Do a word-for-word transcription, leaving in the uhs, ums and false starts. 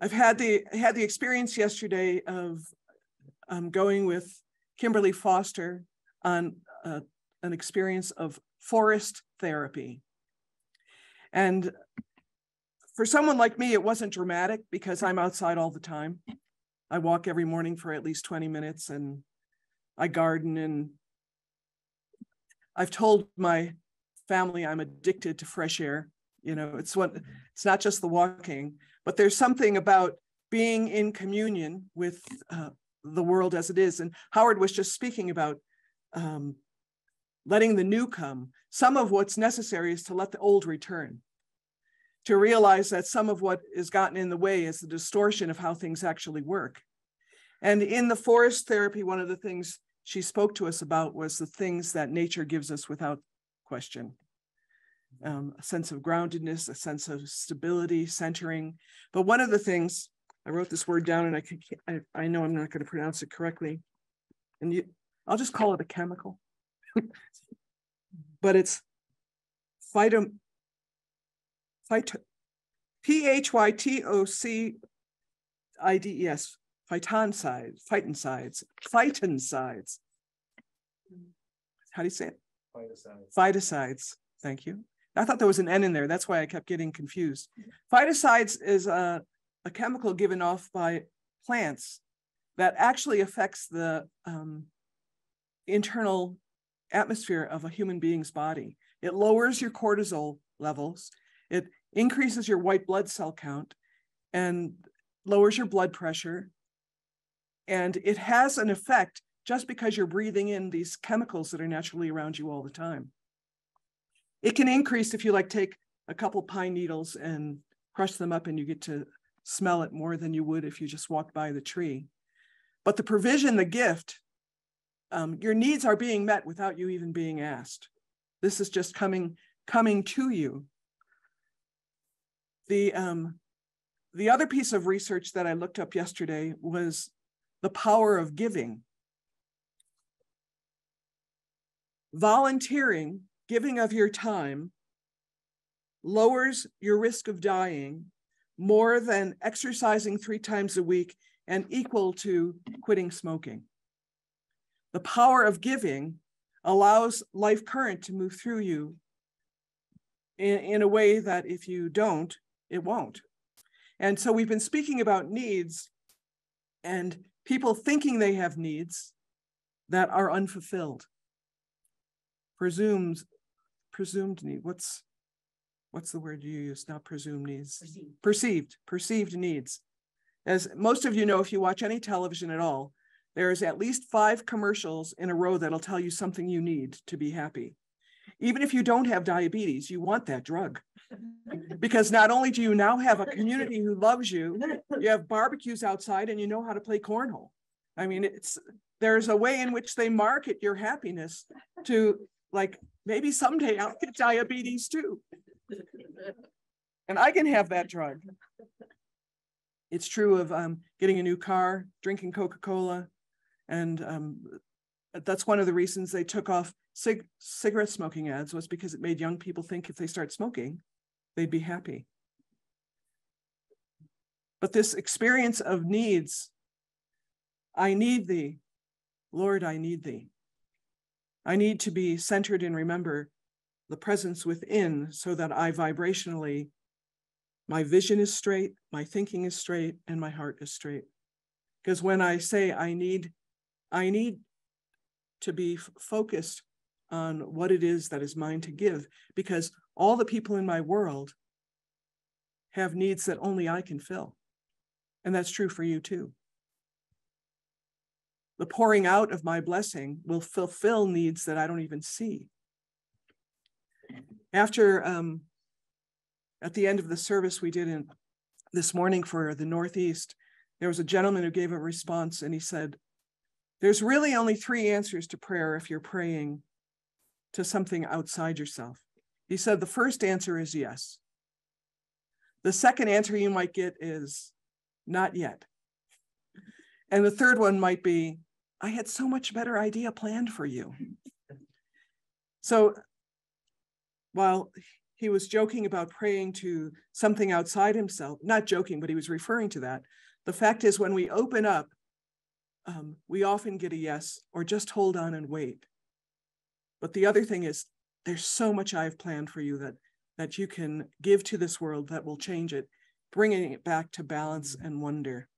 I've had the had the experience yesterday of um, going with Kimberly Foster on uh, an experience of forest therapy. And for someone like me, it wasn't dramatic because I'm outside all the time. I walk every morning for at least twenty minutes and I garden, and I've told my family I'm addicted to fresh air. You know, it's what it's not just the walking, but there's something about being in communion with uh, the world as it is. And Howard was just speaking about um, letting the new come. Some of what's necessary is to let the old return, to realize that some of what is gotten in the way is the distortion of how things actually work. And in the forest therapy, one of the things she spoke to us about was the things that nature gives us without question. Um, a sense of groundedness, a sense of stability, centering. But one of the things, I wrote this word down and I, can, I, I know I'm not going to pronounce it correctly. And you, I'll just call it a chemical. But it's phyto, phyto, P H Y T O C I D E S, phytoncides, phytoncides, phytoncides. How do you say it? Phytoncides. Phytoncides, thank you. I thought there was an N in there. That's why I kept getting confused. Phytoncides is a, a chemical given off by plants that actually affects the um, internal atmosphere of a human being's body. It lowers your cortisol levels. It increases your white blood cell count and lowers your blood pressure. And it has an effect just because you're breathing in these chemicals that are naturally around you all the time. It can increase if you like take a couple pine needles and crush them up and you get to smell it more than you would if you just walked by the tree. But the provision, the gift, um, your needs are being met without you even being asked. This is just coming, coming to you. The, um, the other piece of research that I looked up yesterday was the power of giving. Volunteering, giving of your time, lowers your risk of dying more than exercising three times a week and equal to quitting smoking. The power of giving allows life current to move through you in, in a way that if you don't, it won't. And so we've been speaking about needs and people thinking they have needs that are unfulfilled. Presumes Presumed need. What's what's the word you use? Not presumed needs. Perceived. Perceived. Perceived needs. As most of you know, if you watch any television at all, there is at least five commercials in a row that'll tell you something you need to be happy. Even if you don't have diabetes, you want that drug. Because not only do you now have a community who loves you, you have barbecues outside and you know how to play cornhole. I mean, it's there's a way in which they market your happiness to, like, maybe someday I'll get diabetes too. And I can have that drug. It's true of um, getting a new car, drinking Coca-Cola. And um, that's one of the reasons they took off cig cigarette smoking ads, was because it made young people think if they start smoking, they'd be happy. But this experience of needs, I need thee, Lord, I need thee. I need to be centered and remember the presence within so that I vibrationally, my vision is straight, my thinking is straight, and my heart is straight. Because when I say I need, I need to be focused on what it is that is mine to give, because all the people in my world have needs that only I can fill. And that's true for you too. The pouring out of my blessing will fulfill needs that I don't even see. After, um, at the end of the service we did in, this morning for the Northeast, there was a gentleman who gave a response and he said, there's really only three answers to prayer if you're praying to something outside yourself. He said, the first answer is yes. The second answer you might get is not yet. And the third one might be, I had so much better idea planned for you. So while he was joking about praying to something outside himself, not joking, but he was referring to that. The fact is, when we open up, um, we often get a yes, or just hold on and wait. But the other thing is, there's so much I've planned for you that, that you can give to this world that will change it, bringing it back to balance and wonder.